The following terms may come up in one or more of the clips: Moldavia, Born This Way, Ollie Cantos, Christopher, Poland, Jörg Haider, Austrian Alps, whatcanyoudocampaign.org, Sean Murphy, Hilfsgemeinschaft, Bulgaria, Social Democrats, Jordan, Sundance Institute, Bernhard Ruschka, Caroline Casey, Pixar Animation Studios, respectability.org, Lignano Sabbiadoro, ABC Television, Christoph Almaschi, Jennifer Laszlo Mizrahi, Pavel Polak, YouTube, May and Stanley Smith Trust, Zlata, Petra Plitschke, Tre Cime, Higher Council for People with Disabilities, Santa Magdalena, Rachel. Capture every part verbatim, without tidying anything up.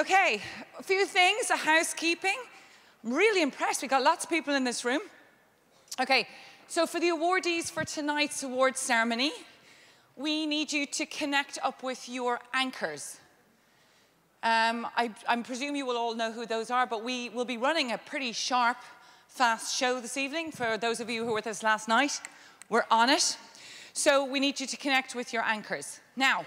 Okay, a few things, a housekeeping. I'm really impressed, we got lots of people in this room. Okay, so for the awardees for tonight's awards ceremony, we need you to connect up with your anchors. Um, I, I presume you will all know who those are, but we will be running a pretty sharp, fast show this evening. For those of you who were with us last night, we're on it. So we need you to connect with your anchors. Now,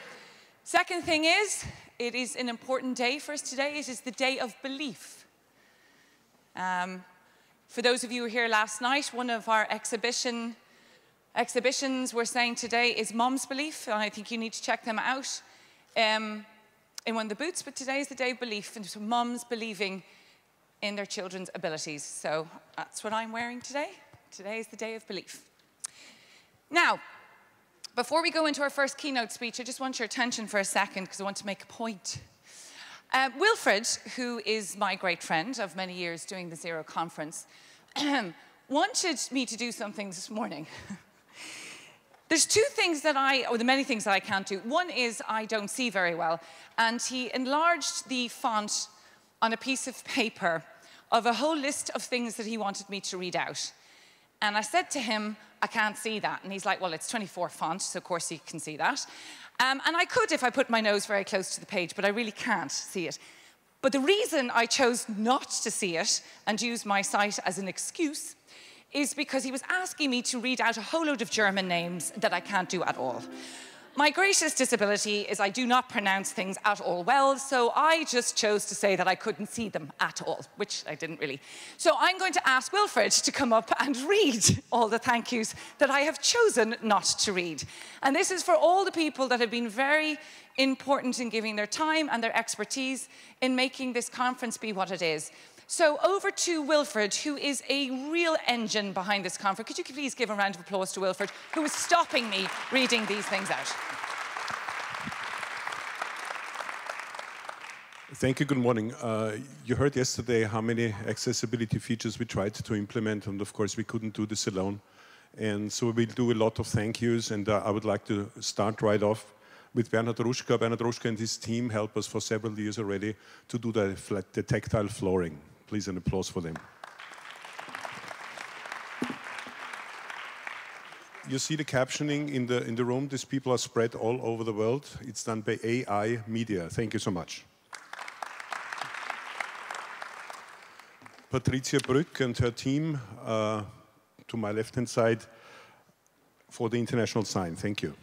second thing is, it is an important day for us today. It is the day of belief. Um, for those of you who were here last night, one of our exhibition, exhibitions we're saying today is Mom's Belief, and I think you need to check them out um, in one of the booths, but today is the day of belief, and so moms believing in their children's abilities. So that's what I'm wearing today. Today is the day of belief. Now, before we go into our first keynote speech, I just want your attention for a second because I want to make a point. Uh, Wilfred, who is my great friend of many years doing the Zero Conference, wanted me to do something this morning. There's two things that I, or the many things that I can't do. One is I don't see very well, and he enlarged the font on a piece of paper of a whole list of things that he wanted me to read out. And I said to him, I can't see that. And he's like, well, it's twenty-four font, so of course you can see that. Um, and I could if I put my nose very close to the page, but I really can't see it. But the reason I chose not to see it and use my sight as an excuse is because he was asking me to read out a whole load of German names that I can't do at all. My greatest disability is I do not pronounce things at all well, so I just chose to say that I couldn't see them at all, which I didn't really. So I'm going to ask Wilfred to come up and read all the thank yous that I have chosen not to read. And this is for all the people that have been very important in giving their time and their expertise in making this conference be what it is. So over to Wilfred, who is a real engine behind this conference. Could you please give a round of applause to Wilfred, who was stopping me reading these things out. Thank you, good morning. Uh, you heard yesterday how many accessibility features we tried to implement, and of course we couldn't do this alone. And so we do a lot of thank yous, and uh, I would like to start right off with Bernhard Ruschka. Bernhard Ruschka and his team helped us for several years already to do the, flat, the tactile flooring. Please, an applause for them. You see the captioning in the, in the room. These people are spread all over the world. It's done by A I Media. Thank you so much. Patricia Brück and her team, uh, to my left-hand side, for the international sign. Thank you.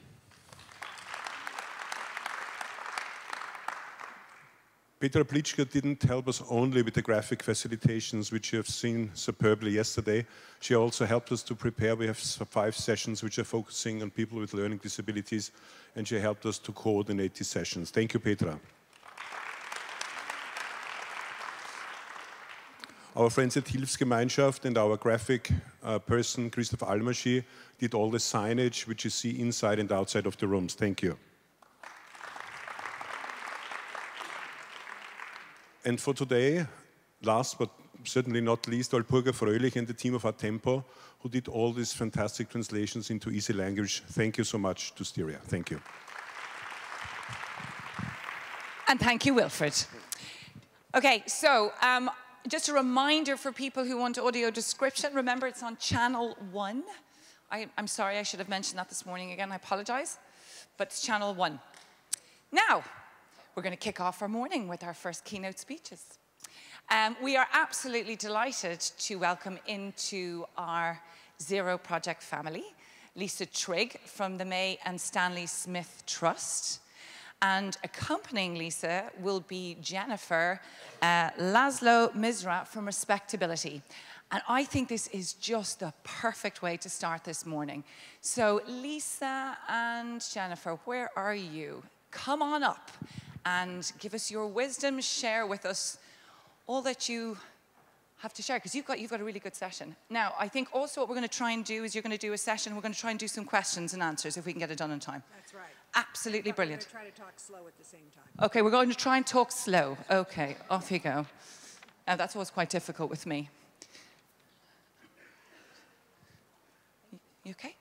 Petra Plitschke didn't help us only with the graphic facilitations, which you have seen superbly yesterday. She also helped us to prepare. We have five sessions which are focusing on people with learning disabilities, and she helped us to coordinate these sessions. Thank you, Petra. Our friends at Hilfsgemeinschaft and our graphic uh, person, Christoph Almaschi, did all the signage which you see inside and outside of the rooms. Thank you. And for today, last but certainly not least, Alpurga Fröhlich and the team of Atempo, who did all these fantastic translations into easy language. Thank you so much to Styria. Thank you. And thank you, Wilfred. Okay, so um, just a reminder for people who want audio description, remember it's on channel one. I, I'm sorry, I should have mentioned that this morning again, I apologize, but it's channel one. Now, we're going to kick off our morning with our first keynote speeches. Um, we are absolutely delighted to welcome into our Zero Project family, Lisa Trigg from the May and Stanley Smith Trust. And accompanying Lisa will be Jennifer uh, Laszlo Mizrahi from RespectAbility. And I think this is just the perfect way to start this morning. So Lisa and Jennifer, where are you? Come on up and give us your wisdom, share with us all that you have to share, because you've got, you've got a really good session. Now, I think also what we're going to try and do is you're going to do a session, we're going to try and do some questions and answers if we can get it done in time. That's right. Absolutely brilliant. We're going to try to talk slow at the same time. Okay, we're going to try and talk slow. Okay, off you go. Now, that's always quite difficult with me. You okay?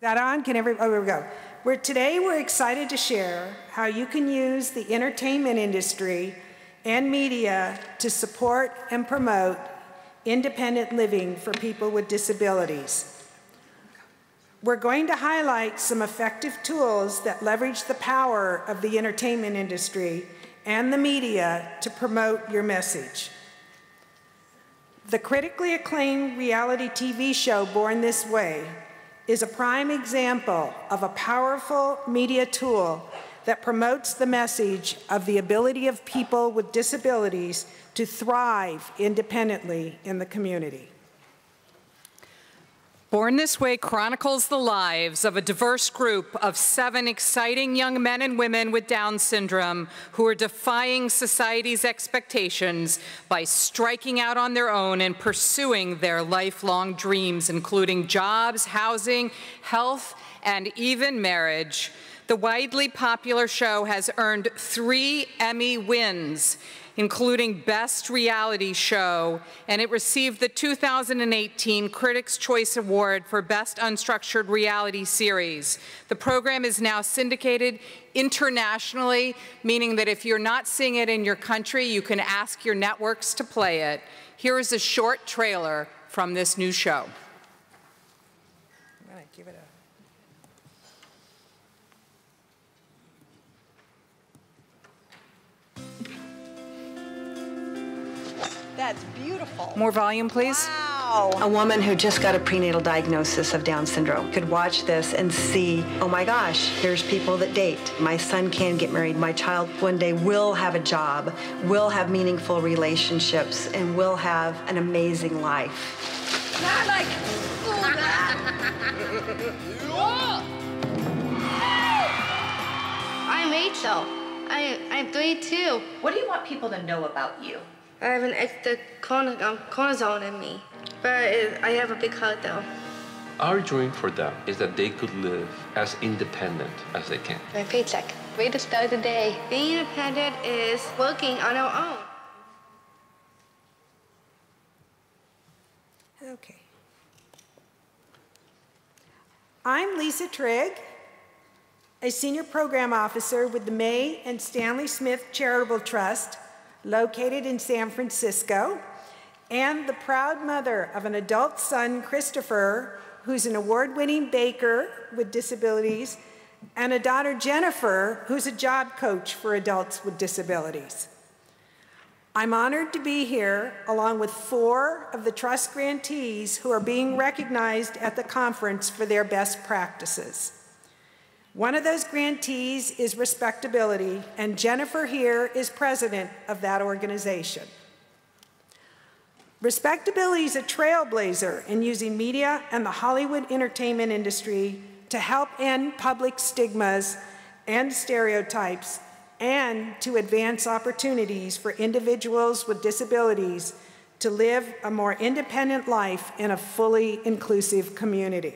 That on? Can everybody? Oh, here we go. We're, today we're excited to share how you can use the entertainment industry and media to support and promote independent living for people with disabilities. We're going to highlight some effective tools that leverage the power of the entertainment industry and the media to promote your message. The critically acclaimed reality T V show Born This Way is a prime example of a powerful media tool that promotes the message of the ability of people with disabilities to thrive independently in the community. Born This Way chronicles the lives of a diverse group of seven exciting young men and women with Down syndrome who are defying society's expectations by striking out on their own and pursuing their lifelong dreams, including jobs, housing, health, and even marriage. The widely popular show has earned three Emmy wins, including Best Reality Show, and it received the two thousand eighteen Critics' Choice Award for Best Unstructured Reality Series. The program is now syndicated internationally, meaning that if you're not seeing it in your country, you can ask your networks to play it. Here is a short trailer from this new show. I'm gonna give it a That's beautiful. More volume, please. Wow. A woman who just got a prenatal diagnosis of Down syndrome could watch this and see, oh my gosh, here's people that date. My son can get married. My child one day will have a job, will have meaningful relationships, and will have an amazing life. Not like I'm Rachel. I, I'm thirty-two. What do you want people to know about you? I have an extra corner, um, cortisone in me, but it, I have a big heart, though. Our dream for them is that they could live as independent as they can. My paycheck, way to start the day. Being independent is working on our own. Okay. I'm Lisa Trigg, a senior program officer with the May and Stanley Smith Charitable Trust, located in San Francisco, and the proud mother of an adult son, Christopher, who's an award-winning baker with disabilities, and a daughter, Jennifer, who's a job coach for adults with disabilities. I'm honored to be here, along with four of the Trust grantees who are being recognized at the conference for their best practices. One of those grantees is RespectAbility, and Jennifer here is president of that organization. RespectAbility is a trailblazer in using media and the Hollywood entertainment industry to help end public stigmas and stereotypes and to advance opportunities for individuals with disabilities to live a more independent life in a fully inclusive community.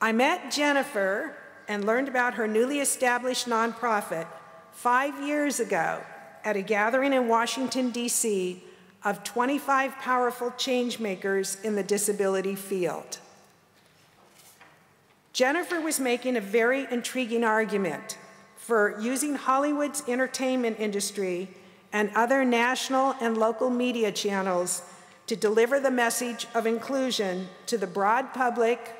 I met Jennifer and learned about her newly established nonprofit five years ago at a gathering in Washington, D C of twenty-five powerful changemakers in the disability field. Jennifer was making a very intriguing argument for using Hollywood's entertainment industry and other national and local media channels to deliver the message of inclusion to the broad public,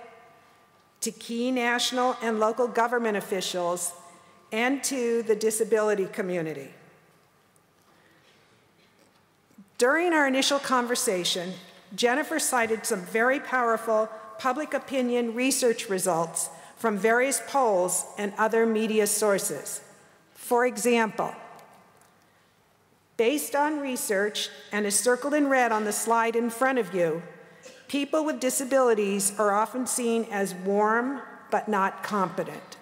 to key national and local government officials, and to the disability community. During our initial conversation, Jennifer cited some very powerful public opinion research results from various polls and other media sources. For example, based on research, and is circled in red on the slide in front of you, people with disabilities are often seen as warm but not competent.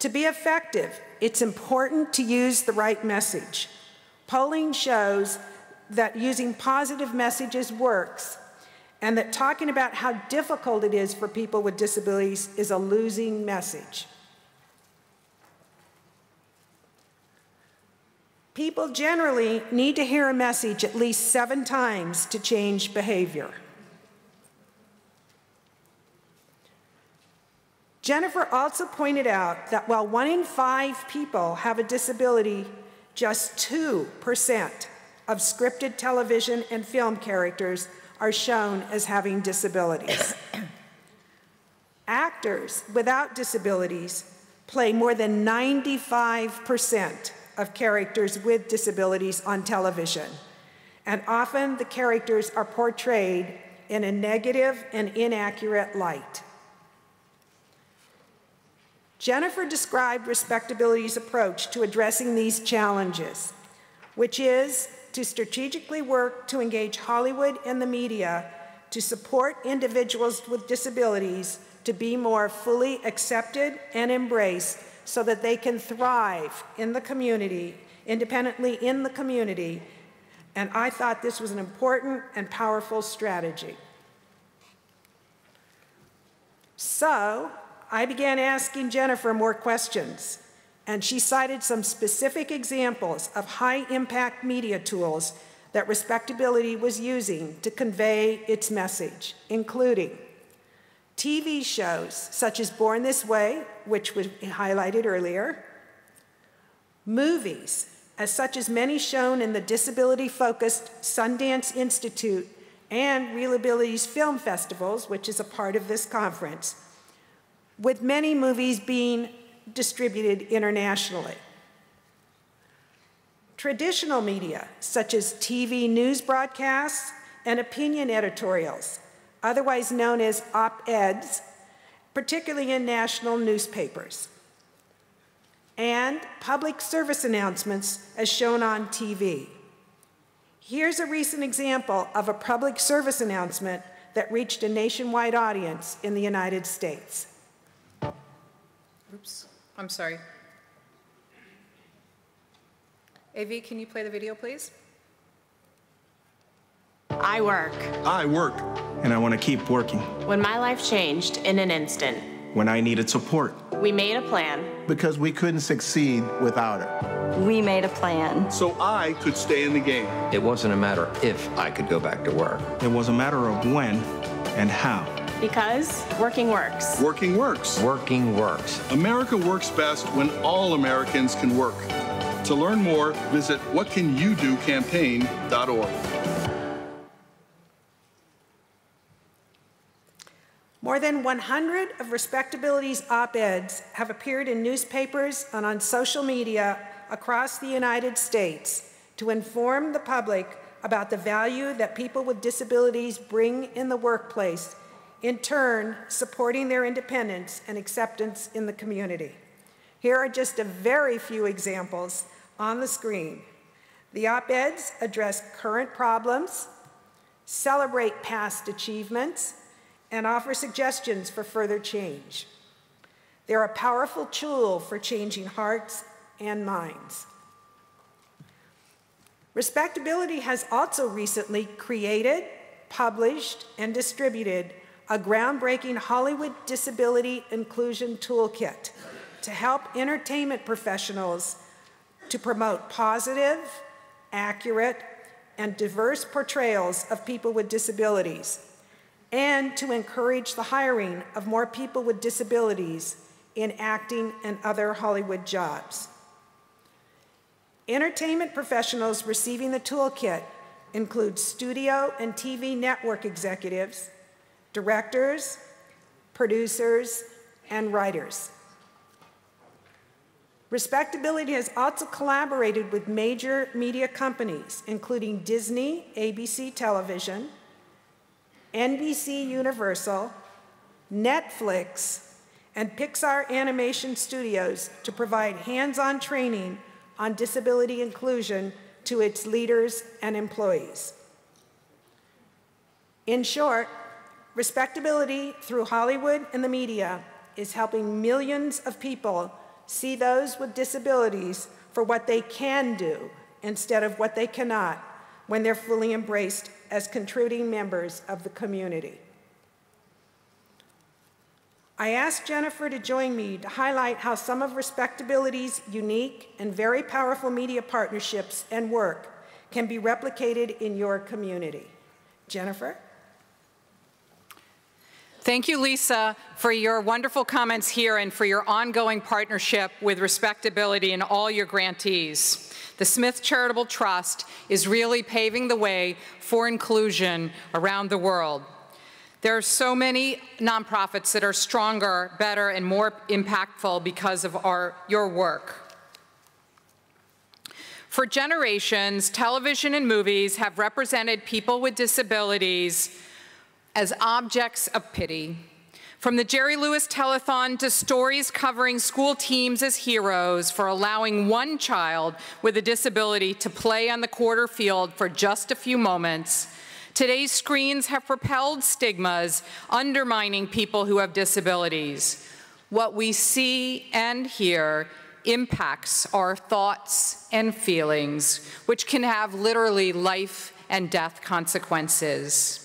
To be effective, it's important to use the right message. Polling shows that using positive messages works, and that talking about how difficult it is for people with disabilities is a losing message. People generally need to hear a message at least seven times to change behavior. Jennifer also pointed out that while one in five people have a disability, just two percent of scripted television and film characters are shown as having disabilities. Actors without disabilities play more than ninety-five percent of characters with disabilities on television, and often the characters are portrayed in a negative and inaccurate light. Jennifer described RespectAbility's approach to addressing these challenges, which is to strategically work to engage Hollywood and the media to support individuals with disabilities to be more fully accepted and embraced so that they can thrive in the community, independently in the community. And I thought this was an important and powerful strategy. So I began asking Jennifer more questions, and she cited some specific examples of high-impact media tools that RespectAbility was using to convey its message, including T V shows such as Born This Way, which was highlighted earlier, movies, as such as many shown in the disability-focused Sundance Institute and ReelAbilities Film Festivals, which is a part of this conference, with many movies being distributed internationally. Traditional media, such as T V news broadcasts and opinion editorials, otherwise known as op-eds, particularly in national newspapers, and public service announcements as shown on T V. Here's a recent example of a public service announcement that reached a nationwide audience in the United States. Oops, I'm sorry. A V, can you play the video, please? I work. I work, and I want to keep working. When my life changed in an instant. When I needed support. We made a plan. Because we couldn't succeed without her. We made a plan. So I could stay in the game. It wasn't a matter of if I could go back to work. It was a matter of when and how. Because working works. Working works. Working works. America works best when all Americans can work. To learn more, visit what can you do campaign dot org. More than one hundred of RespectAbility's op-eds have appeared in newspapers and on social media across the United States to inform the public about the value that people with disabilities bring in the workplace, in turn supporting their independence and acceptance in the community. Here are just a very few examples on the screen. The op-eds address current problems, celebrate past achievements, and offer suggestions for further change. They're a powerful tool for changing hearts and minds. RespectAbility has also recently created, published, and distributed a groundbreaking Hollywood Disability Inclusion Toolkit to help entertainment professionals to promote positive, accurate, and diverse portrayals of people with disabilities, and to encourage the hiring of more people with disabilities in acting and other Hollywood jobs. Entertainment professionals receiving the toolkit include studio and T V network executives, directors, producers, and writers. RespectAbility has also collaborated with major media companies, including Disney, A B C Television, N B C Universal, Netflix, and Pixar Animation Studios to provide hands-on training on disability inclusion to its leaders and employees. In short, RespectAbility, through Hollywood and the media, is helping millions of people see those with disabilities for what they can do instead of what they cannot when they're fully embraced as contributing members of the community. I asked Jennifer to join me to highlight how some of RespectAbility's unique and very powerful media partnerships and work can be replicated in your community. Jennifer? Thank you, Lisa, for your wonderful comments here and for your ongoing partnership with RespectAbility and all your grantees. The Smith Charitable Trust is really paving the way for inclusion around the world. There are so many nonprofits that are stronger, better, and more impactful because of our, your work. For generations, television and movies have represented people with disabilities as objects of pity. From the Jerry Lewis telethon to stories covering school teams as heroes for allowing one child with a disability to play on the quarter field for just a few moments, today's screens have propelled stigmas, undermining people who have disabilities. What we see and hear impacts our thoughts and feelings, which can have literally life and death consequences.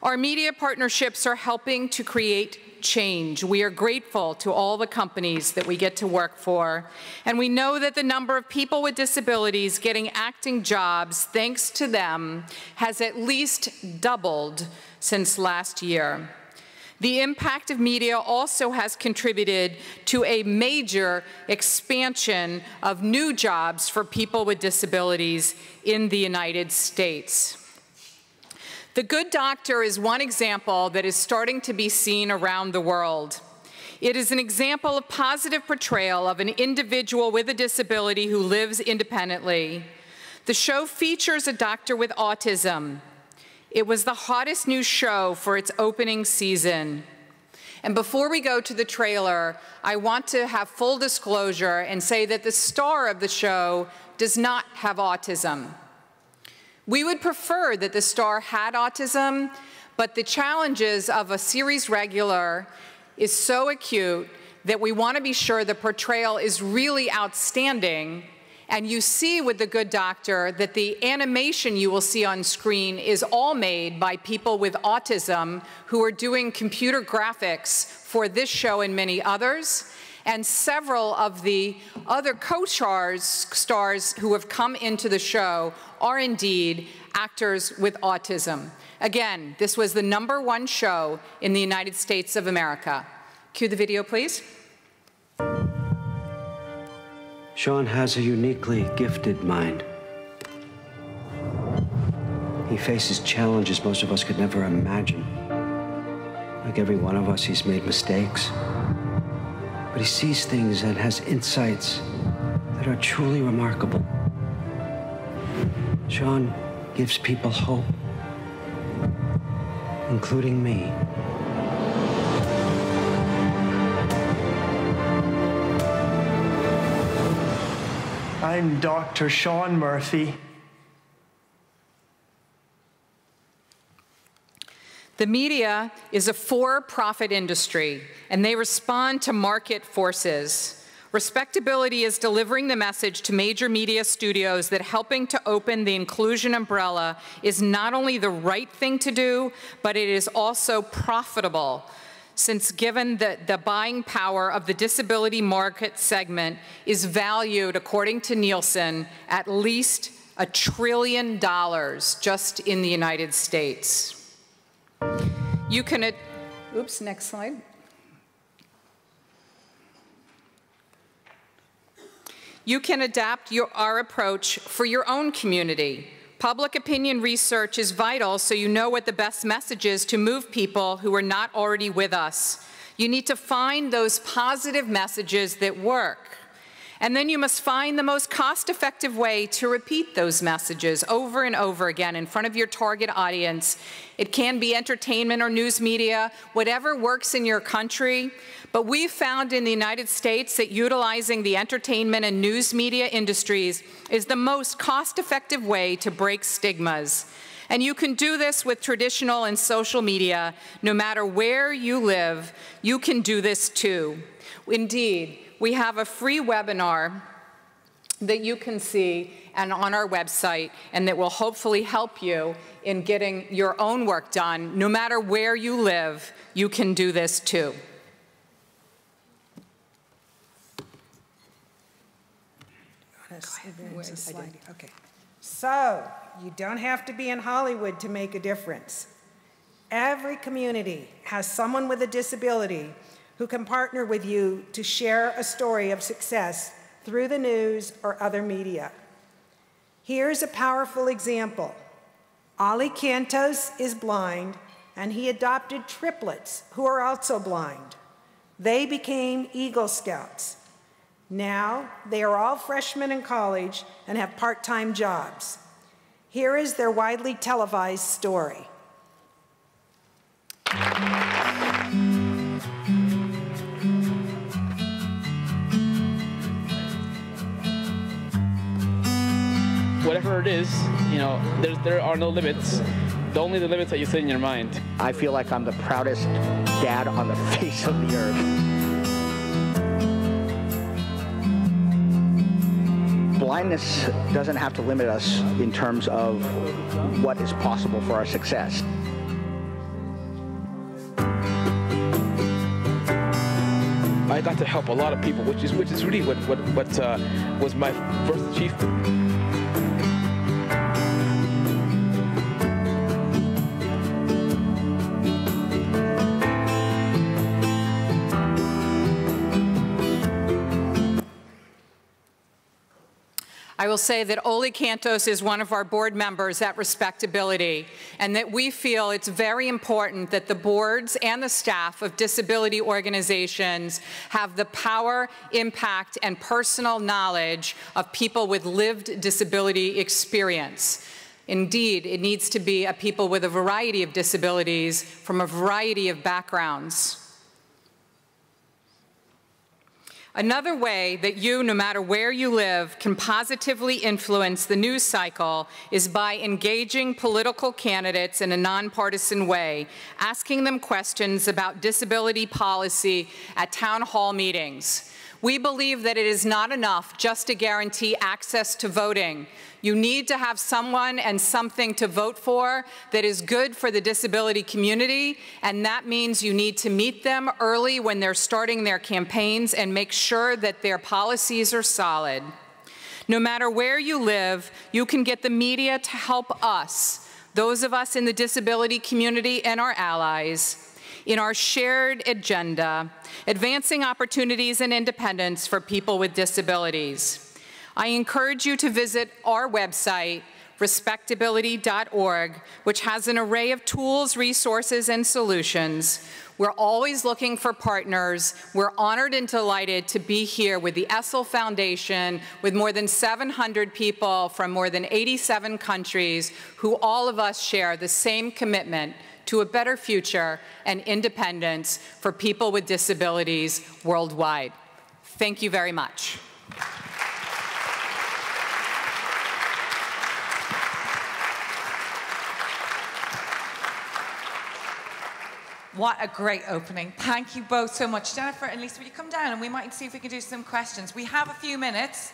Our media partnerships are helping to create change. We are grateful to all the companies that we get to work for, and we know that the number of people with disabilities getting acting jobs, thanks to them, has at least doubled since last year. The impact of media also has contributed to a major expansion of new jobs for people with disabilities in the United States. The Good Doctor is one example that is starting to be seen around the world. It is an example of positive portrayal of an individual with a disability who lives independently. The show features a doctor with autism. It was the hottest new show for its opening season. And before we go to the trailer, I want to have full disclosure and say that the star of the show does not have autism. We would prefer that the star had autism, but the challenges of a series regular is so acute that we want to be sure the portrayal is really outstanding. And you see with The Good Doctor that the animation you will see on screen is all made by people with autism who are doing computer graphics for this show and many others. And several of the other co-stars stars who have come into the show are indeed actors with autism. Again, this was the number one show in the United States of America. Cue the video, please. Sean has a uniquely gifted mind. He faces challenges most of us could never imagine. Like every one of us, he's made mistakes. But he sees things and has insights that are truly remarkable. Sean gives people hope, including me. I'm Doctor Sean Murphy. The media is a for-profit industry, and they respond to market forces. RespectAbility is delivering the message to major media studios that helping to open the inclusion umbrella is not only the right thing to do, but it is also profitable, since given that the buying power of the disability market segment is valued, according to Nielsen, at least a trillion dollars just in the United States. You can, oops, next slide. You can adapt your, our approach for your own community. Public opinion research is vital so you know what the best message is to move people who are not already with us. You need to find those positive messages that work. And then you must find the most cost-effective way to repeat those messages over and over again in front of your target audience. It can be entertainment or news media, whatever works in your country. But we've found in the United States that utilizing the entertainment and news media industries is the most cost-effective way to break stigmas. And you can do this with traditional and social media. No matter where you live, you can do this too. Indeed, we have a free webinar that you can see and on our website, and that will hopefully help you in getting your own work done. No matter where you live, you can do this too. Slide. Okay. So, you don't have to be in Hollywood to make a difference. Every community has someone with a disability who can partner with you to share a story of success through the news or other media. Here's a powerful example. Ollie Cantos is blind, and he adopted triplets who are also blind. They became Eagle Scouts. Now they are all freshmen in college and have part-time jobs. Here is their widely televised story. Whatever it is, you know, there, there are no limits. The only the limits that you set in your mind. I feel like I'm the proudest dad on the face of the earth. Blindness doesn't have to limit us in terms of what is possible for our success. I got to help a lot of people, which is which is really what what what uh, was my first achievement. I will say that Ollie Cantos is one of our board members at RespectAbility, and that we feel it's very important that the boards and the staff of disability organizations have the power, impact, and personal knowledge of people with lived disability experience. Indeed, it needs to be a people with a variety of disabilities from a variety of backgrounds. Another way that you, no matter where you live, can positively influence the news cycle is by engaging political candidates in a nonpartisan way, asking them questions about disability policy at town hall meetings. We believe that it is not enough just to guarantee access to voting. You need to have someone and something to vote for that is good for the disability community, and that means you need to meet them early when they're starting their campaigns and make sure that their policies are solid. No matter where you live, you can get the media to help us, those of us in the disability community and our allies, in our shared agenda, advancing opportunities and independence for people with disabilities. I encourage you to visit our website, respectability dot org, which has an array of tools, resources, and solutions. We're always looking for partners. We're honored and delighted to be here with the Essel Foundation, with more than seven hundred people from more than eighty-seven countries, who all of us share the same commitment to a better future and independence for people with disabilities worldwide. Thank you very much. What a great opening. Thank you both so much. Jennifer and Lisa, will you come down and we might see if we can do some questions. We have a few minutes,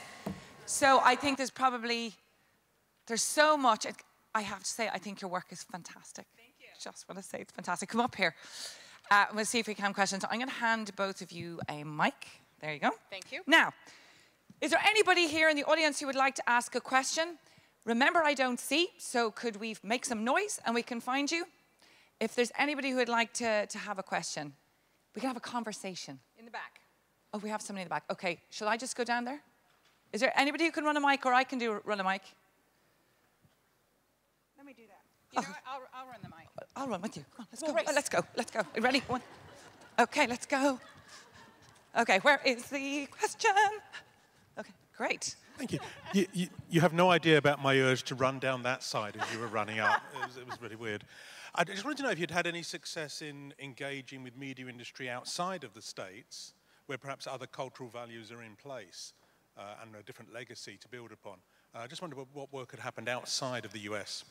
so I think there's probably, there's so much. I have to say, I think your work is fantastic. Thank you. Just want to say it's fantastic. Come up here. Uh, we'll see if we can have questions. I'm going to hand both of you a mic. There you go. Thank you. Now, is there anybody here in the audience who would like to ask a question? Remember, I don't see, so could we make some noise and we can find you? If there's anybody who would like to, to have a question, we can have a conversation. In the back. Oh, we have somebody in the back. Okay, shall I just go down there? Is there anybody who can run a mic, or I can do run a mic? Let me do that. You oh. know what? I'll, I'll run the mic. I'll run with you. Come on, let's, go. Oh, let's go. Let's go. Let's go. Ready? One. Okay, let's go. Okay, where is the question? Okay, great. Thank you. you, you. You have no idea about my urge to run down that side as you were running up. It was, it was really weird. I just wanted to know if you'd had any success in engaging with media industry outside of the States, where perhaps other cultural values are in place uh, and a different legacy to build upon. Uh, I just wondered what, what work had happened outside of the U S.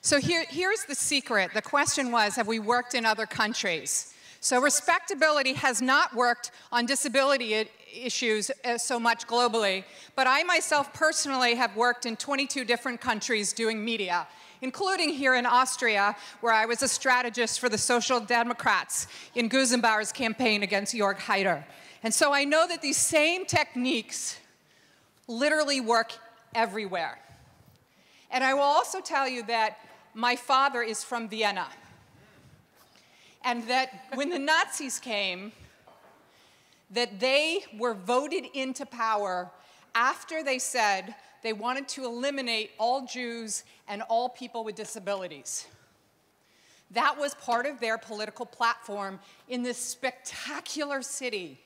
So here, here's the secret. The question was, have we worked in other countries? So RespectAbility has not worked on disability issues so much globally, but I myself personally have worked in twenty-two different countries doing media, including here in Austria, where I was a strategist for the Social Democrats in Gusenbauer's campaign against Jörg Haider. And so I know that these same techniques literally work everywhere. And I will also tell you that my father is from Vienna. and that when the Nazis came, that they were voted into power after they said they wanted to eliminate all Jews and all people with disabilities. That was part of their political platform in this spectacular city.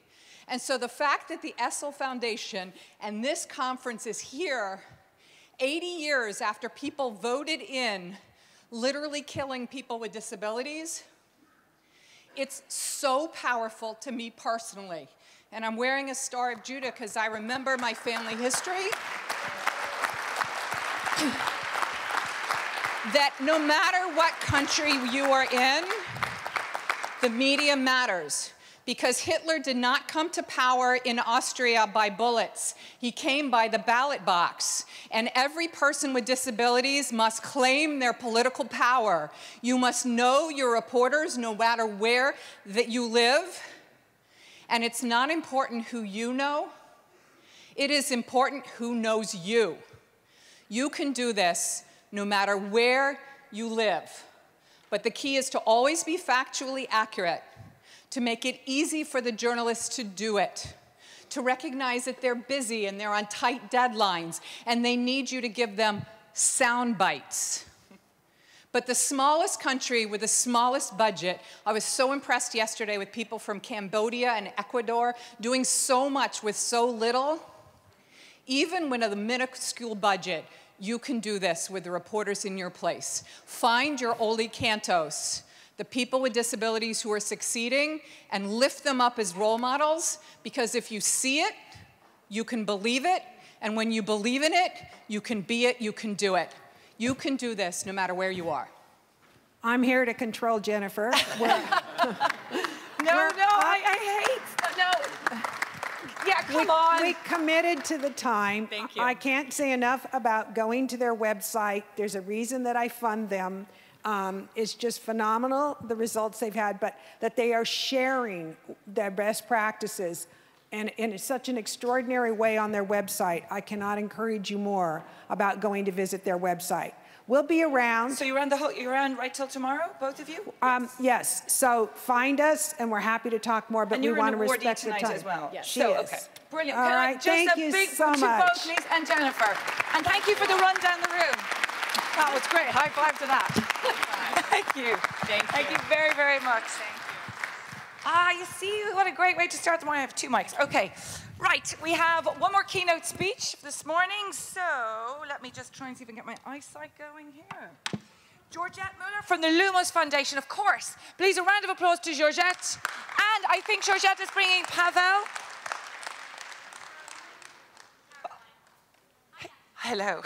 And so the fact that the Essel Foundation and this conference is here eighty years after people voted in literally killing people with disabilities, it's so powerful to me personally. And I'm wearing a Star of Judah because I remember my family history. That no matter what country you are in, the media matters. Because Hitler did not come to power in Austria by bullets. He came by the ballot box. And every person with disabilities must claim their political power. You must know your reporters no matter where that you live. And it's not important who you know. It is important who knows you. You can do this no matter where you live. But the key is to always be factually accurate, to make it easy for the journalists to do it, to recognize that they're busy and they're on tight deadlines and they need you to give them sound bites. But the smallest country with the smallest budget, I was so impressed yesterday with people from Cambodia and Ecuador doing so much with so little. Even with a minuscule budget, you can do this with the reporters in your place. Find your Ollie Cantos, the people with disabilities who are succeeding, and lift them up as role models, because if you see it, you can believe it, and when you believe in it, you can be it, you can do it. You can do this no matter where you are. I'm here to control Jennifer. We're, no, we're no, I, I hate, no. Yeah, come we, on. We committed to the time. Thank you. I can't say enough about going to their website. There's a reason that I fund them. Um, it's just phenomenal, the results they've had, but that they are sharing their best practices and, and in such an extraordinary way on their website. I cannot encourage you more about going to visit their website. We'll be around. So you're around, the whole, you're around right till tomorrow, both of you? Um, yes. yes. So find us, and we're happy to talk more, but we want to respect the time. And you're an awardee tonight as well. Yes. She so, is. Okay. Brilliant. All Can right. I just thank a you big so much. Both, Lisa and Jennifer. And thank you for the run down the room. That was great. High five to that. Thank you. Thank you. Thank you very, very much. Thank you. Ah, you see, what a great way to start the morning. I have two mics. Okay. Right. We have one more keynote speech this morning. So let me just try and see if I can get my eyesight going here. Georgette Muller from the Lumos Foundation, of course. Please, a round of applause to Georgette. And I think Georgette is bringing Pavel. Hello.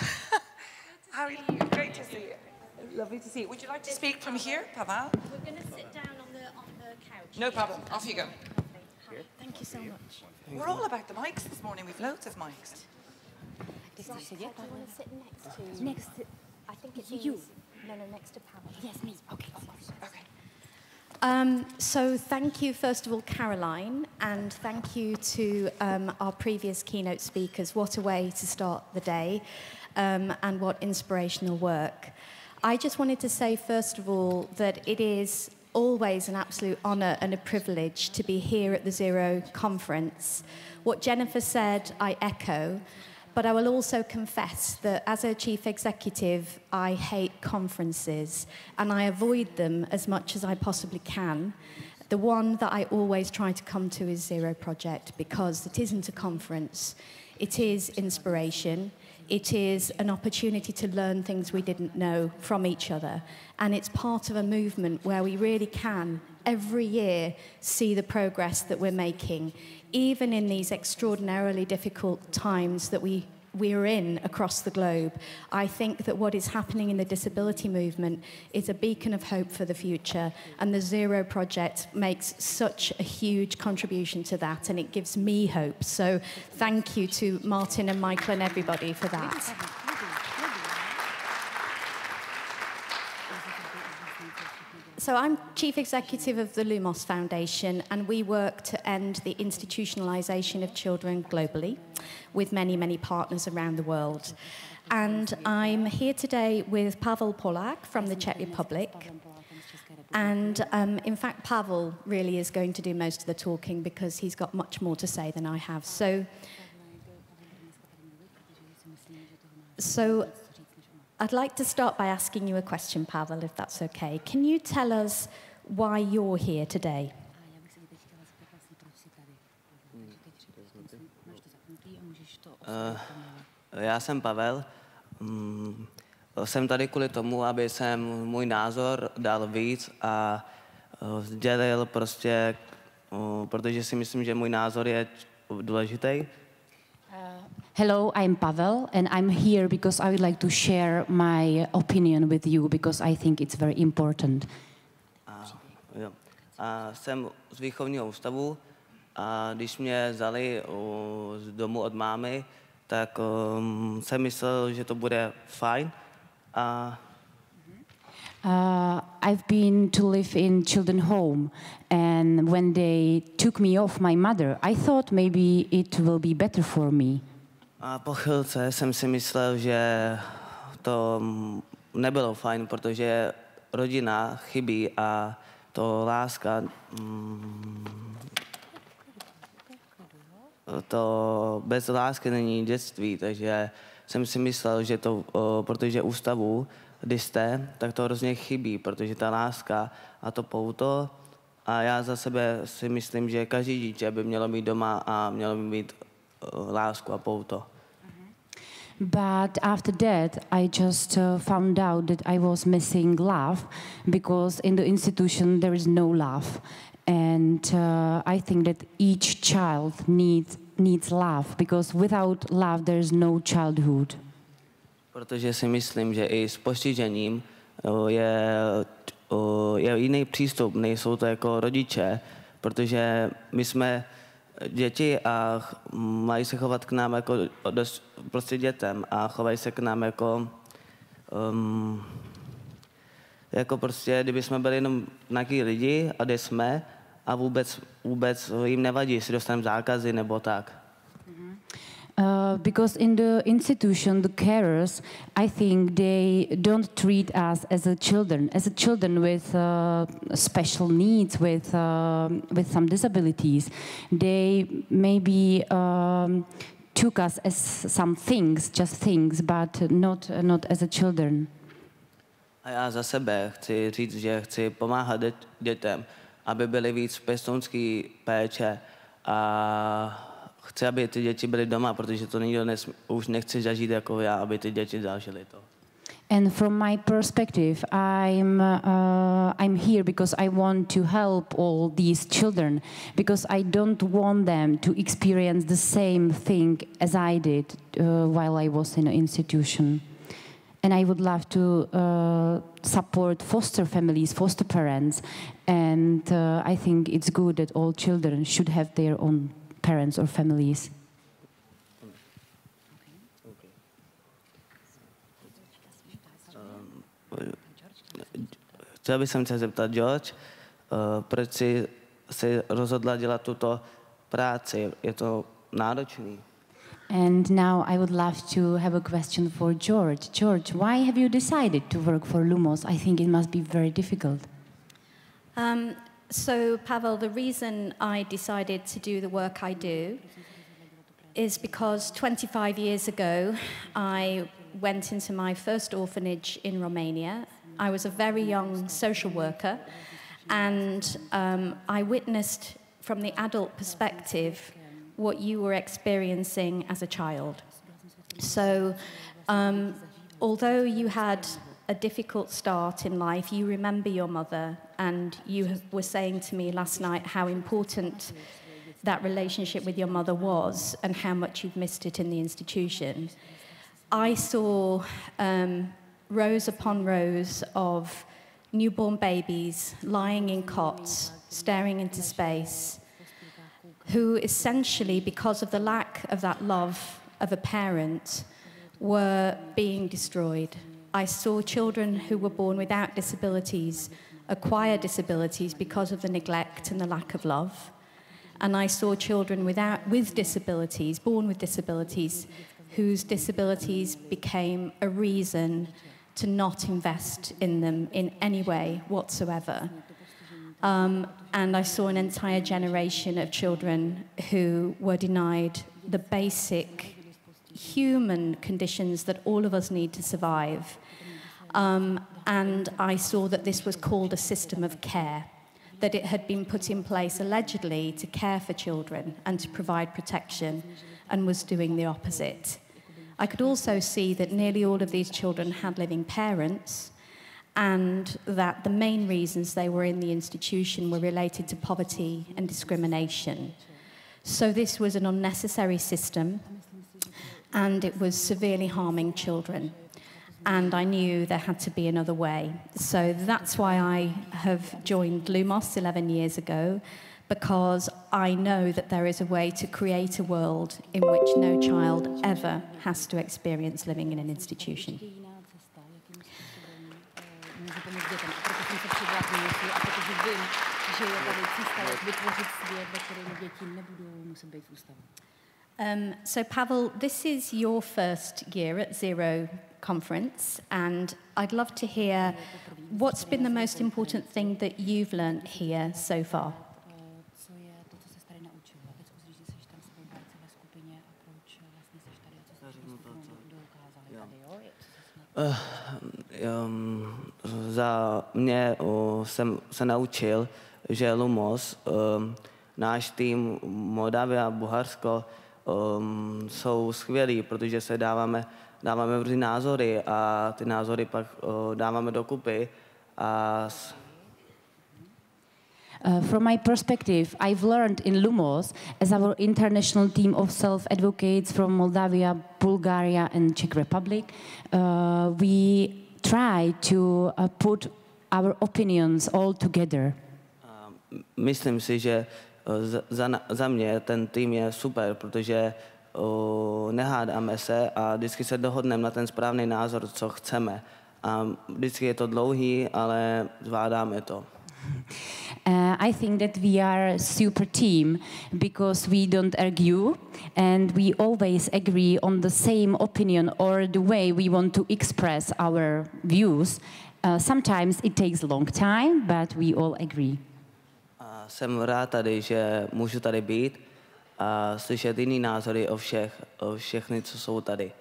How are you? Great to see you. Lovely to see you. Would you like to speak from here, Pavel? We're going to sit down on the, on the couch. No problem. Off you go. Thank you so much. We're all about the mics this morning. We've loads of mics. So I, I, do you want to sit next to next to, I think it's you. No, no, next to Pavel. Yes, me. Okay, of course. Okay. Um, so thank you, first of all, Caroline, and thank you to um, our previous keynote speakers. What a way to start the day. Um, and what inspirational work. I just wanted to say, first of all, that it is always an absolute honor and a privilege to be here at the Zero Conference. What Jennifer said, I echo, but I will also confess that as a chief executive, I hate conferences, and I avoid them as much as I possibly can. The one that I always try to come to is Zero Project, because it isn't a conference, it is inspiration. It is an opportunity to learn things we didn't know from each other. And it's part of a movement where we really can, every year, see the progress that we're making, even in these extraordinarily difficult times that we, we're in across the globe. I think that what is happening in the disability movement is a beacon of hope for the future. And the Zero Project makes such a huge contribution to that, and it gives me hope. So thank you to Martin and Michael and everybody for that. So I'm Chief Executive of the Lumos Foundation, and we work to end the institutionalization of children globally with many, many partners around the world. And I'm here today with Pavel Polak from the Czech Republic. And um, in fact, Pavel really is going to do most of the talking because he's got much more to say than I have. So, so I'd like to start by asking you a question, Pavel, if that's okay. Can you tell us why you're here today? Uh, já jsem Pavel. Mm, jsem tady kvůli tomu, aby jsem můj názor dal víc a uh, sdělil prostě, uh, protože si myslím, že můj názor je důležitý. Hello, I'm Pavel, and I'm here because I would like to share my opinion with you because I think it's very important. A, jo. A jsem z výchovního ústavu a když mě vzali o, z domu od mámy, tak um, jsem myslel, že to bude fajn. A Uh, I've been to live in children's home, and when they took me off my mother, I thought maybe it will be better for me. A po chvilce jsem si myslel, že to nebylo fajn, protože rodina chybí a to láska, to bez lásky není dětství, takže jsem si myslel, že to, protože ústavu, když jste, tak to hrozně chybí, protože ta láska a to pouto. A já za sebe si myslím, že každý dítě by mělo mít doma a mělo by mít lásku a pouto. But after that, I just uh, found out that I was missing love because in the institution there is no love. And uh, I think that each child needs, needs love because without love there is no childhood. Protože si myslím, že i s postižením je, je jiný přístup, nejsou to jako rodiče, protože my jsme děti a mají se chovat k nám jako dost, prostě dětem a chovají se k nám jako, um, jako prostě, kdyby jsme byli jenom nějaký lidi a kde jsme a vůbec, vůbec jim nevadí, jestli dostaneme zákazy nebo tak. Uh, because in the institution, the carers, I think they don't treat us as a children, as a children with uh, special needs, with uh, with some disabilities. They maybe um, took us as some things, just things, but not uh, not as a children. A já za sebe chci říct, že chci pomáhat dětem, aby byly víc pěstounský péče a chci, aby ty děti byly doma, protože to nikdo nesmí, už nechci zažít jako já, aby ty děti zažily to. And from my perspective, I'm uh, I'm here because I want to help all these children because I don't want them to experience the same thing as I did uh, while I was in an institution. And I would love to uh, support foster families, foster parents, and uh, I think it's good that all children should have their own parents or families. Chtěl bych se zeptat, George, proč jsi se rozhodla dělat tuto práci? Je to náročný? And now I would love to have a question for George. George, why have you decided to work for Lumos? I think it must be very difficult. Um, So, Pavel, the reason I decided to do the work I do is because twenty-five years ago, I went into my first orphanage in Romania. I was a very young social worker, and um, I witnessed from the adult perspective what you were experiencing as a child. So, um, although you had a difficult start in life, you remember your mother, and you were saying to me last night how important that relationship with your mother was and how much you've missed it in the institution. I saw um, rows upon rows of newborn babies lying in cots, staring into space, who essentially, because of the lack of that love of a parent, were being destroyed. I saw children who were born without disabilities acquire disabilities because of the neglect and the lack of love. And I saw children without, with disabilities, born with disabilities, whose disabilities became a reason to not invest in them in any way whatsoever. Um, and I saw an entire generation of children who were denied the basic human conditions that all of us need to survive. Um, and I saw that this was called a system of care, that it had been put in place allegedly to care for children and to provide protection, and was doing the opposite. I could also see that nearly all of these children had living parents, and that the main reasons they were in the institution were related to poverty and discrimination. So this was an unnecessary system, and it was severely harming children. And I knew there had to be another way. So that's why I have joined Lumos eleven years ago, because I know that there is a way to create a world in which no child ever has to experience living in an institution. Um, so Pavel, this is your first year at Zero Conference, and I'd love to hear what's been the most important thing that you've learned here so far. Uh, um, za mě uh, jsem se naučil, že Lumos, um, náš tým Moldavia a Bulharsko um, jsou skvělí, protože se dáváme, dáváme různé názory a ty názory pak uh, dáváme dokupy. A Uh, from my perspective, I've learned in Lumos, as our international team of self-advocates from Moldavia, Bulgaria and Czech Republic, uh, we try to uh, put our opinions all together. Uh, myslím si, že uh, za, za mě ten tým je super, protože uh, nehádáme se a vždycky se dohodneme na ten správný názor, co chceme. A vždycky je to dlouhý, ale zvládáme to. Uh, I think that we are a super team because we don't argue and we always agree on the same opinion or the way we want to express our views. Uh, sometimes it takes a long time, but we all agree. A jsem rád tady, že můžu tady být a slyšet jiný názory o všech, o všechny, co jsou tady.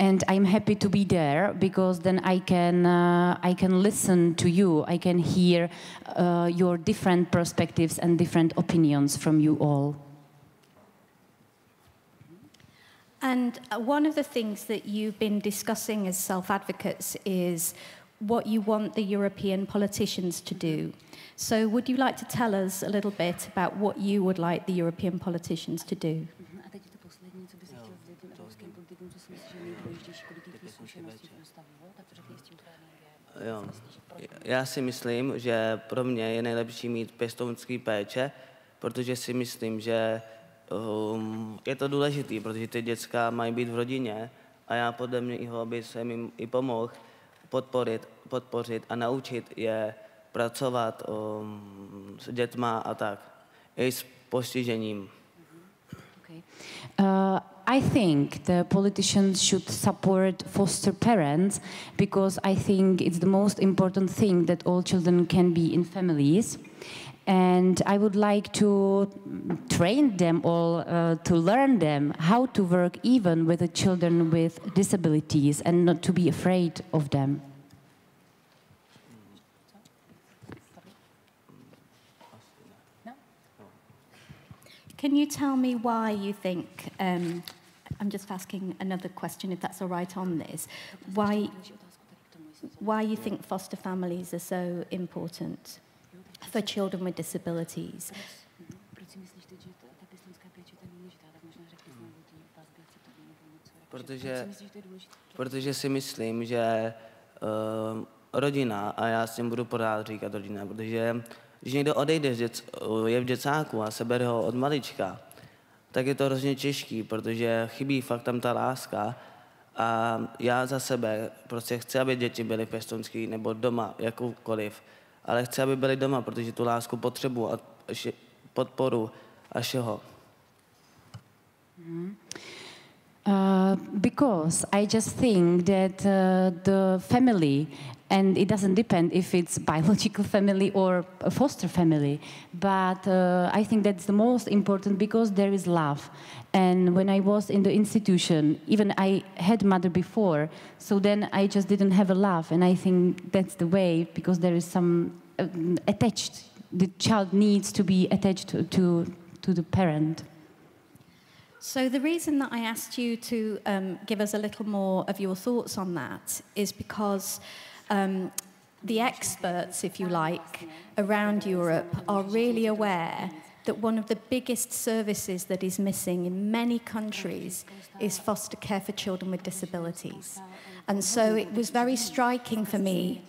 And I'm happy to be there because then I can uh, I can listen to you. I can hear uh, your different perspectives and different opinions from you all. And one of the things that you've been discussing as self-advocates is what you want the European politicians to do. So would you like to tell us a little bit about what you would like the European politicians to do? Jo. Já si myslím, že pro mě je nejlepší mít pěstounský péče, protože si myslím, že um, je to důležitý, protože ty děcka mají být v rodině a já podle mého, aby jsem jim i pomohl podporit, podpořit a naučit je pracovat um, s dětma a tak, i s postižením. Okay. Uh, I think the politicians should support foster parents because I think it's the most important thing that all children can be in families. And I would like to train them all, uh, to learn them how to work even with the children with disabilities and not to be afraid of them. Can you tell me why you think, um, I'm just asking another question if that's all right on this, why, why you think foster families are so important for children with disabilities? Protože, protože si myslím, že uh, rodina, a já s tím budu pořád říkat rodina, protože když někdo odejde, je v děcáku a sebere ho od malička, tak je to hrozně těžký, protože chybí fakt tam ta láska. A já za sebe prostě chci, aby děti byly pěstounský nebo doma, jakoukoliv. Ale chci, aby byly doma, protože tu lásku potřebuji a podporu a všeho. Mm. Uh, because I just think that uh, the family, and it doesn't depend if it's biological family or a foster family, but uh, I think that's the most important, because there is love. And when I was in the institution, even I had mother before, so then I just didn't have a love. And I think that's the way, because there is some uh, attached, the child needs to be attached to, to, to the parent. So the reason that I asked you to um, give us a little more of your thoughts on that is because um, the experts, if you like, around Europe are really aware that one of the biggest services that is missing in many countries is foster care for children with disabilities. And so it was very striking for me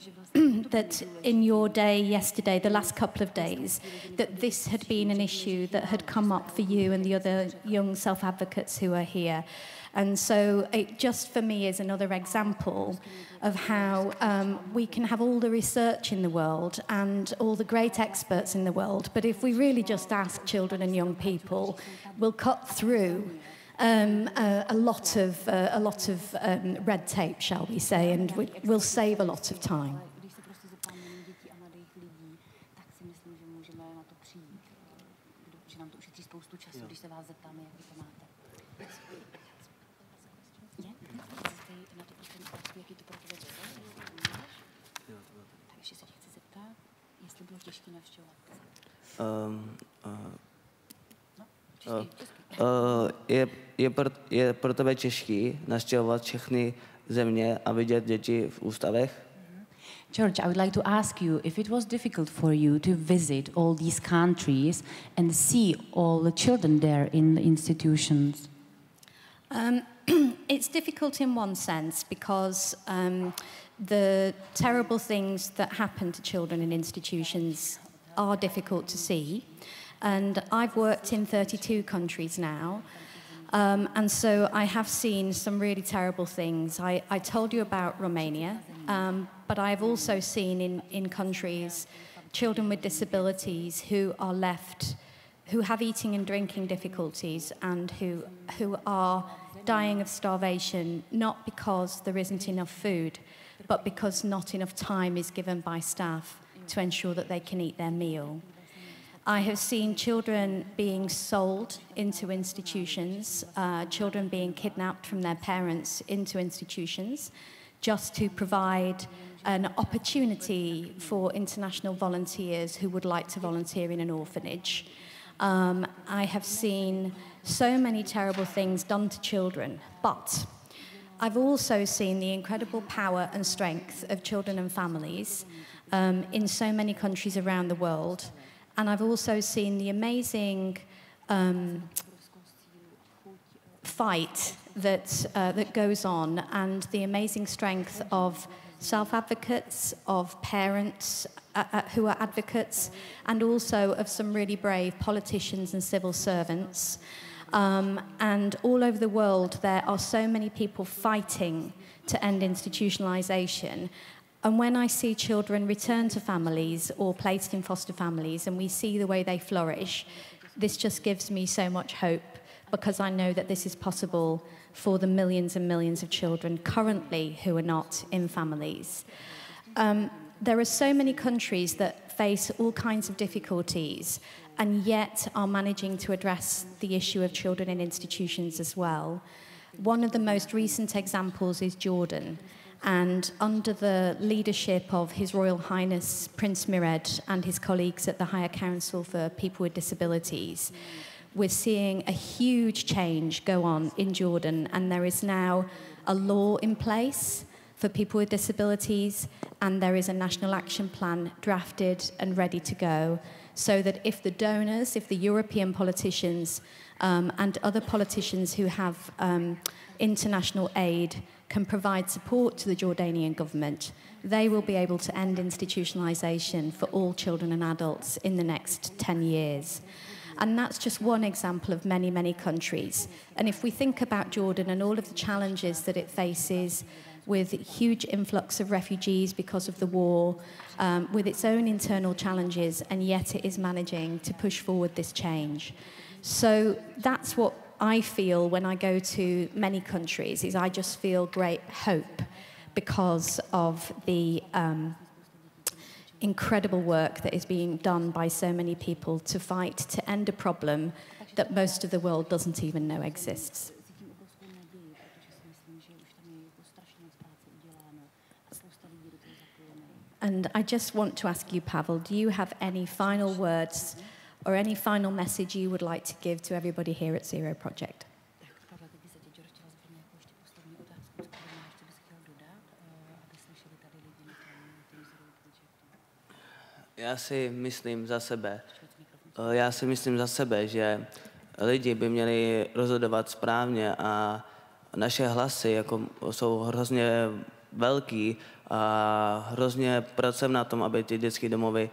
that in your day yesterday, the last couple of days, that this had been an issue that had come up for you and the other young self-advocates who are here. And so it just, for me, is another example of how um, we can have all the research in the world and all the great experts in the world, but if we really just ask children and young people, we'll cut through Um, uh, a lot of, uh, a lot of um, red tape, shall we say, and we, we'll save a lot of time. Um, uh, uh, uh, yeah. Je pro, je pro tebe těžký navštěvovat všechny země a vidět děti v ústavech? George, I would like to ask you if it was difficult for you to visit all these countries and see all the children there in the institutions. Um, it's difficult in one sense because um, the terrible things that happen to children in institutions are difficult to see. And I've worked in thirty-two countries now. Um, and so I have seen some really terrible things. I, I told you about Romania, um, but I've also seen in, in countries children with disabilities who are left, who have eating and drinking difficulties and who, who are dying of starvation, not because there isn't enough food, but because not enough time is given by staff to ensure that they can eat their meal. I have seen children being sold into institutions, uh, children being kidnapped from their parents into institutions, just to provide an opportunity for international volunteers who would like to volunteer in an orphanage. Um, I have seen so many terrible things done to children, but I've also seen the incredible power and strength of children and families um, in so many countries around the world. And I've also seen the amazing um, fight that, uh, that goes on and the amazing strength of self-advocates, of parents uh, uh, who are advocates, and also of some really brave politicians and civil servants. Um, and all over the world, there are so many people fighting to end institutionalization. And when I see children return to families or placed in foster families and we see the way they flourish, this just gives me so much hope because I know that this is possible for the millions and millions of children currently who are not in families. Um, there are so many countries that face all kinds of difficulties and yet are managing to address the issue of children in institutions as well. One of the most recent examples is Jordan. And under the leadership of His Royal Highness Prince Mehmed and his colleagues at the Higher Council for People with Disabilities, we're seeing a huge change go on in Jordan, and there is now a law in place for people with disabilities, and there is a national action plan drafted and ready to go, so that if the donors, if the European politicians um, and other politicians who have um, international aid can provide support to the Jordanian government, they will be able to end institutionalization for all children and adults in the next ten years. And that's just one example of many, many countries. And if we think about Jordan and all of the challenges that it faces with huge influx of refugees because of the war, um, with its own internal challenges, and yet it is managing to push forward this change. So that's what I feel when I go to many countries is I just feel great hope because of the um, incredible work that is being done by so many people to fight to end a problem that most of the world doesn't even know exists. And I just want to ask you, Pavel, do you have any final words or any final message you would like to give to everybody here at Zero Project? Já si myslím za sebe. Já si myslím za sebe, že lidi by měli rozhodovat správně a naše hlasy jako jsou hrozně velký a hrozně pracuji na tom, aby ty dětské domovy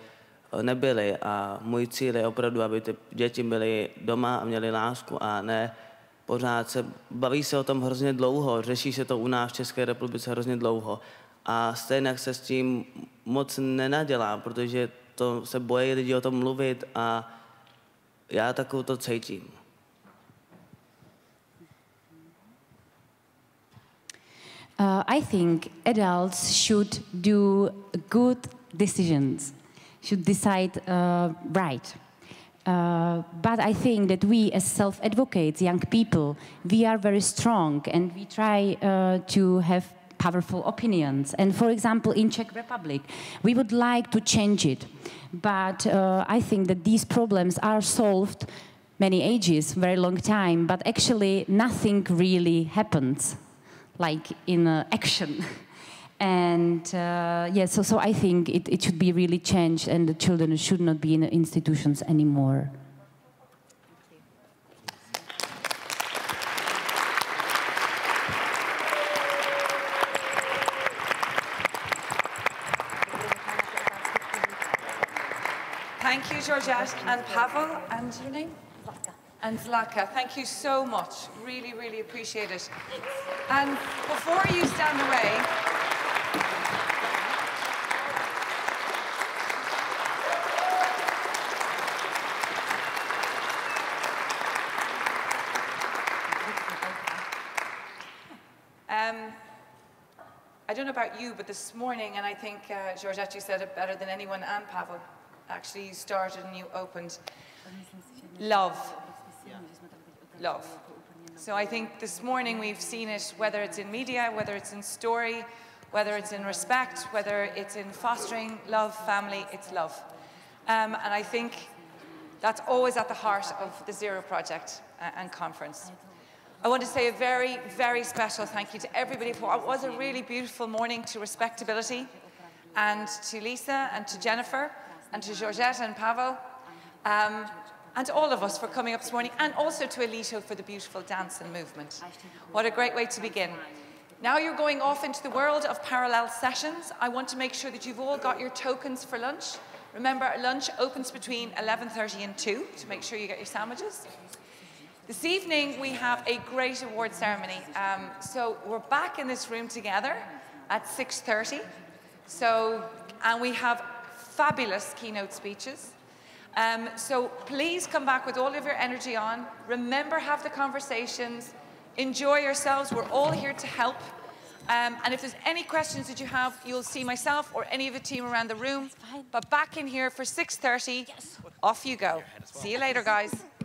nebyly a můj cíl je opravdu, aby ty děti byly doma a měly lásku a ne pořád se, baví se o tom hrozně dlouho, řeší se to u nás v České republice hrozně dlouho a stejně se s tím moc nenadělá, protože to se bojí lidi o tom mluvit a já takovou to cítím. Uh, I think adults should do good decisions, should decide uh, right. Uh, but I think that we as self-advocates, young people, we are very strong and we try uh, to have powerful opinions. And for example, in Czech Republic, we would like to change it. But uh, I think that these problems are solved many ages, very long time, but actually nothing really happens. Like in uh, action. And uh, yeah, so, so I think it, it should be really changed and the children should not be in institutions anymore. Thank you, Georgette and Pavel, and your name? And Zlata, thank you so much. Really, really appreciate it. And before you stand away, um, I don't know about you, but this morning, and I think uh, Georgette, you said it better than anyone, and Pavel, actually, you started and you opened. Love. Love. So I think this morning we've seen it, whether it's in media, whether it's in story, whether it's in respect, whether it's in fostering love, family, it's love. Um, and I think that's always at the heart of the Zero Project uh, and conference. I want to say a very, very special thank you to everybody for it was a really beautiful morning, to RespectAbility and to Lisa and to Jennifer and to Georgette and Pavel. Um, And to all of us for coming up this morning, and also to Alito for the beautiful dance and movement. What a great way to begin. Now you're going off into the world of parallel sessions. I want to make sure that you've all got your tokens for lunch. Remember, lunch opens between eleven thirty and two, to make sure you get your sandwiches. This evening, we have a great award ceremony. Um, so we're back in this room together at six thirty. So, and we have fabulous keynote speeches. Um, so please come back with all of your energy on. Remember, have the conversations. Enjoy yourselves. We're all here to help. Um, and if there's any questions that you have, you'll see myself or any of the team around the room. But back in here for six thirty. Yes. Off you go. See you later, guys.